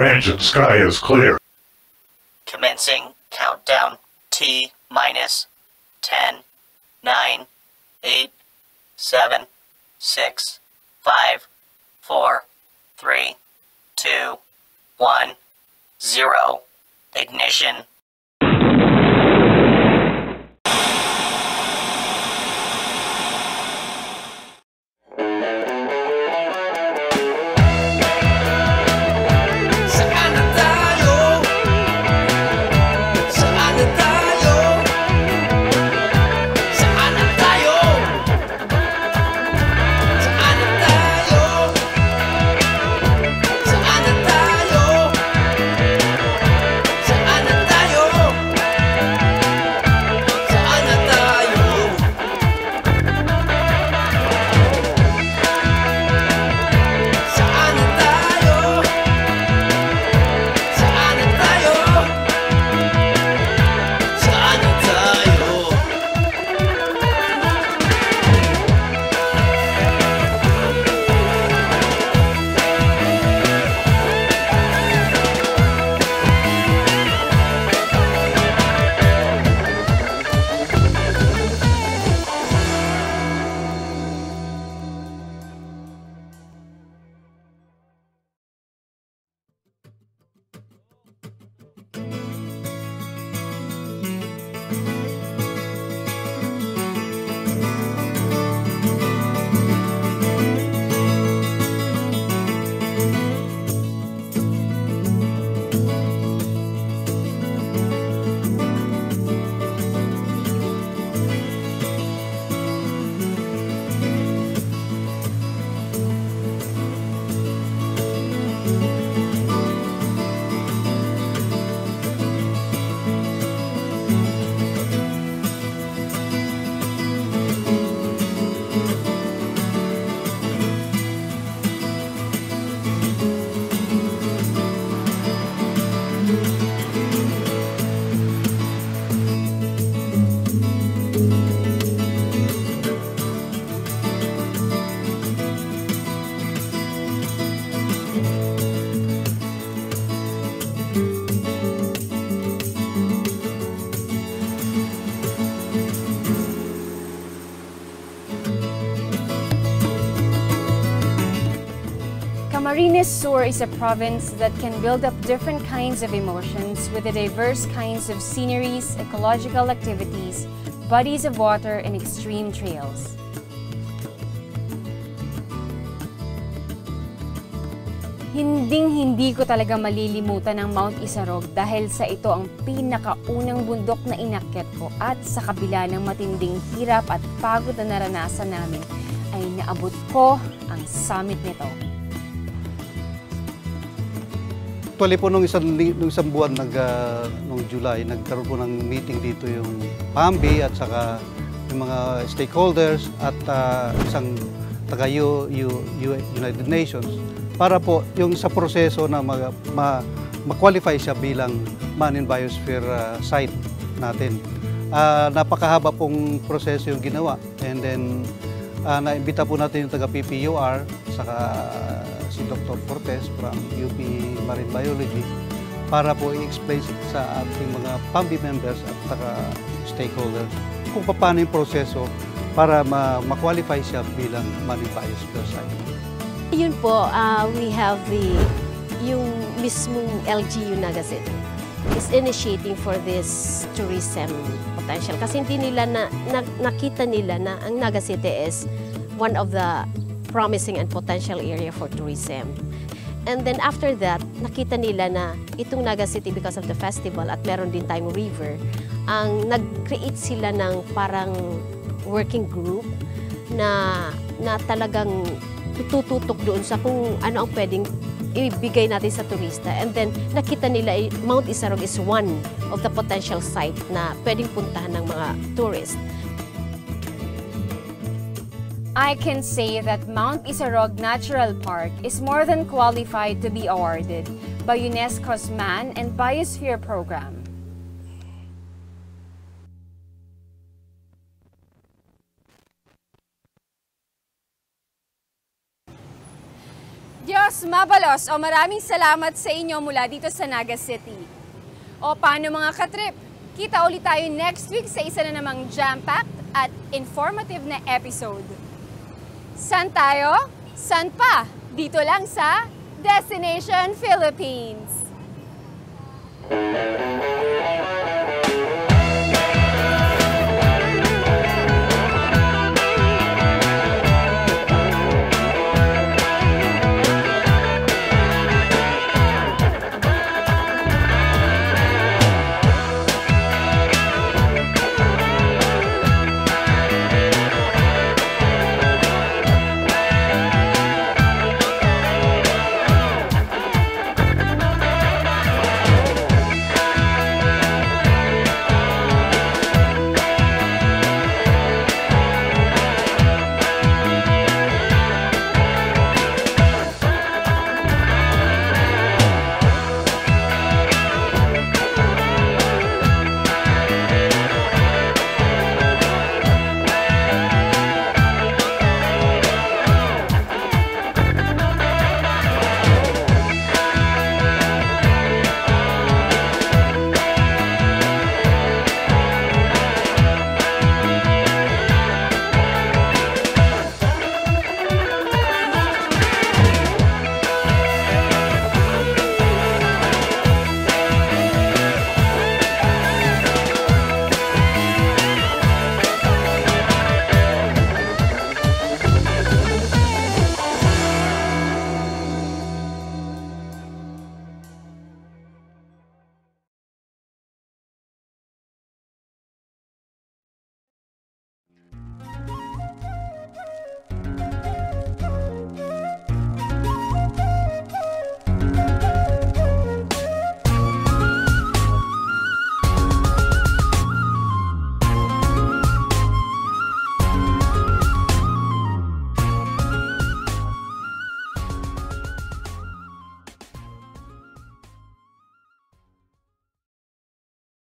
Transient sky is clear. Commencing countdown T-minus 10, 9, 8, 7, 6, 5, 4, 3, 2, 1, 0. Ignition. Camarines Sur is a province that can build up different kinds of emotions with the diverse kinds of sceneries, ecological activities, bodies of water, and extreme trails. Hindi ko talaga malilimutan ang Mt. Isarog dahil sa ito ang pinakaunang bundok na inakyat ko at sa kabila ng matinding hirap at pagod na naranasan namin ay naabot ko ang summit nito. Actually po nung isang buwan nung July, nagkaroon po ng meeting dito yung PAMBI at saka yung mga stakeholders at isang taga United Nations para po yung sa proseso na ma-qualify siya bilang marine biosphere site natin. Napakahaba pong proseso yung ginawa, and then naimbita po natin yung taga PPUR saka si Dr. Cortez from UP Marine Biology para po i-explain sa ating mga PAMBI members at saka stakeholders kung paano yung proseso para ma-qualify siya bilang marine biosphere site. Yun po, we have yung mismong LGU Naga City is initiating for this tourism potential kasi hindi nila nakita nila na ang Naga City is one of the promising and potential area for tourism. And then after that, nakita nila na itong Naga City because of the festival at meron din Tayum River, ang nag-create sila ng parang working group na talagang tututok doon sa kung ano ang pwedeng ibigay natin sa turista. And then nakita nila Mt. Isarog is one of the potential site na pwedeng puntahan ng mga tourists. I can say that Mt. Isarog Natural Park is more than qualified to be awarded by UNESCO's Man and Biosphere Program. Diyos Carlos Mabalos, o maraming salamat sa inyo mula dito sa Naga City. O paano mga katrip, kita ulit tayo next week sa isa na namang jam-packed at informative na episode. San tayo? San pa? Dito lang sa Destination Philippines!